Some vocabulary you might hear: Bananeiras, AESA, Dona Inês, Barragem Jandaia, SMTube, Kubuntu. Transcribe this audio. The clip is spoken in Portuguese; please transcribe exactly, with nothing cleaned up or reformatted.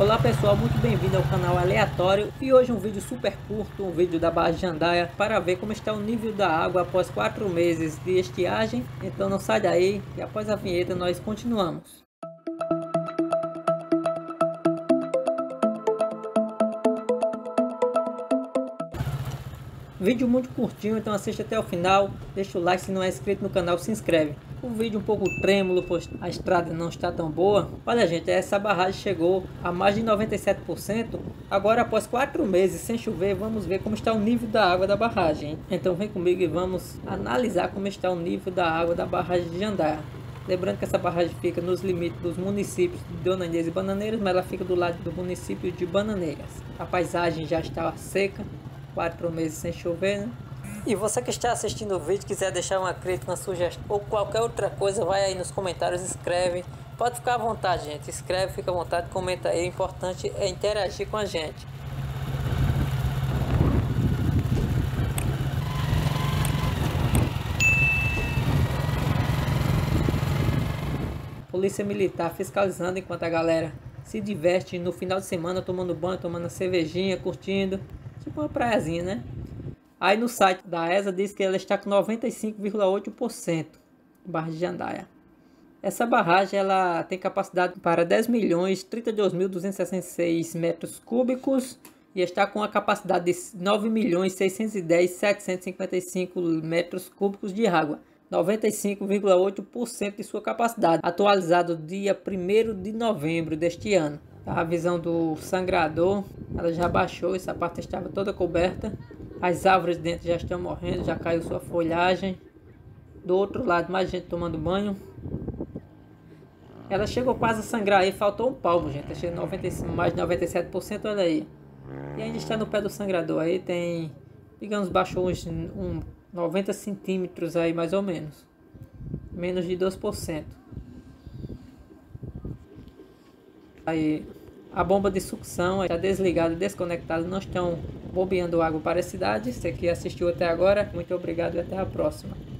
Olá pessoal, muito bem-vindo ao canal Aleatório e hoje um vídeo super curto, um vídeo da Barragem Jandaia para ver como está o nível da água após quatro meses de estiagem. Então não sai daí e após a vinheta nós continuamos. Vídeo muito curtinho, então assiste até o final, deixa o like, se não é inscrito no canal se inscreve. O vídeo um pouco trêmulo, pois a estrada não está tão boa. Olha gente, essa barragem chegou a mais de noventa e sete por cento, agora após quatro meses sem chover, vamos ver como está o nível da água da barragem. Então vem comigo e vamos analisar como está o nível da água da barragem de Jandaia. Lembrando que essa barragem fica nos limites dos municípios de Dona Inês e Bananeiras, mas ela fica do lado do município de Bananeiras. A paisagem já está seca. Quatro meses sem chover, né? E você que está assistindo o vídeo, quiser deixar uma crítica, uma sugestão ou qualquer outra coisa, vai aí nos comentários, escreve. Pode ficar à vontade, gente. Escreve, fica à vontade, comenta aí. O importante é interagir com a gente. Polícia Militar fiscalizando enquanto a galera se diverte no final de semana, tomando banho, tomando a cervejinha, curtindo. Tipo uma praiazinha, né? Aí no site da AESA diz que ela está com noventa e cinco vírgula oito por cento barragem Jandaia. Essa barragem ela tem capacidade para dez milhões trinta e dois mil duzentos e sessenta e seis metros cúbicos e está com a capacidade de nove milhões seiscentos e dez mil setecentos e cinquenta e cinco metros cúbicos de água. noventa e cinco vírgula oito por cento de sua capacidade, atualizado dia primeiro de novembro deste ano. A visão do sangrador, ela já baixou, essa parte estava toda coberta. As árvores dentro já estão morrendo, já caiu sua folhagem. Do outro lado, mais gente tomando banho. Ela chegou quase a sangrar aí, faltou um palmo, gente. Chegou mais de noventa e sete por cento, olha aí. E ainda está no pé do sangrador, aí tem, digamos, baixou uns um, noventa centímetros aí, mais ou menos. Menos de doze por cento. Aí, a bomba de sucção está desligada, desconectada, não estão bombeando água para a cidade. Você que assistiu até agora, muito obrigado e até a próxima.